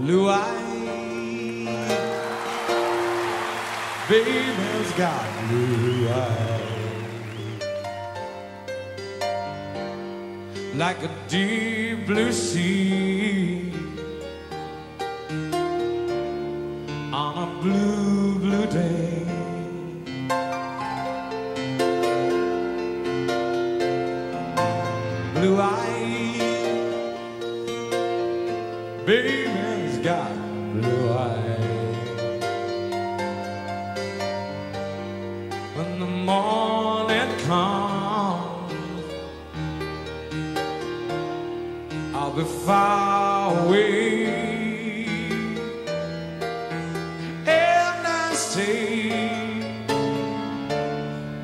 Blue eyes, baby's got blue eyes, like a deep blue sea on a blue, blue day. Blue eyes, baby. Got blue eyes. When the morning comes, I'll be far away, and I say,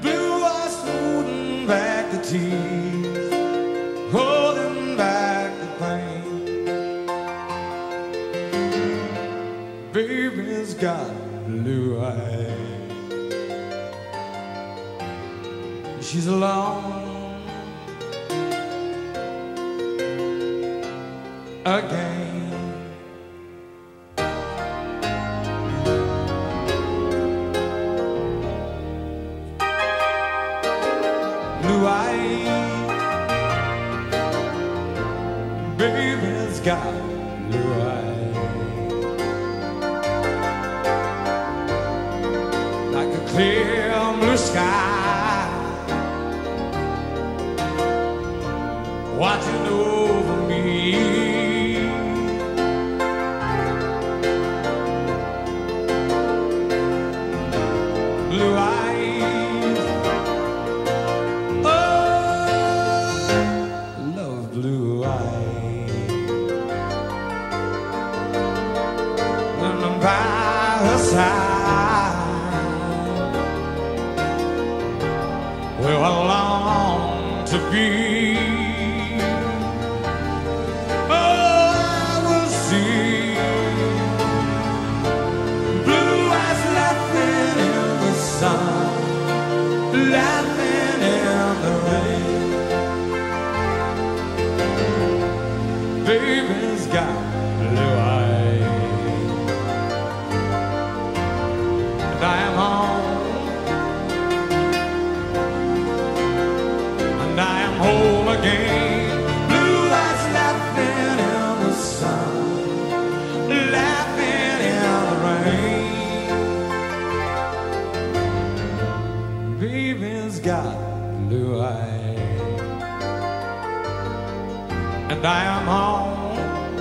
blue eyes holding back the tears, holding back the pain. Baby's got blue eyes. She's alone again. Blue eyes, baby's got blue eyes. Clear blue sky watching over me. Blue eyes, oh, love blue eyes. When I'm by her side, where I long to be, oh, I will see blue eyes laughing in the sun, laughing in the rain. Baby's got blue eyes, and I am on. Home again, blue eyes laughing in the sun, laughing in the rain. Baby's got blue eyes, and I am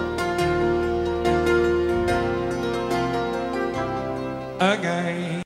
home again.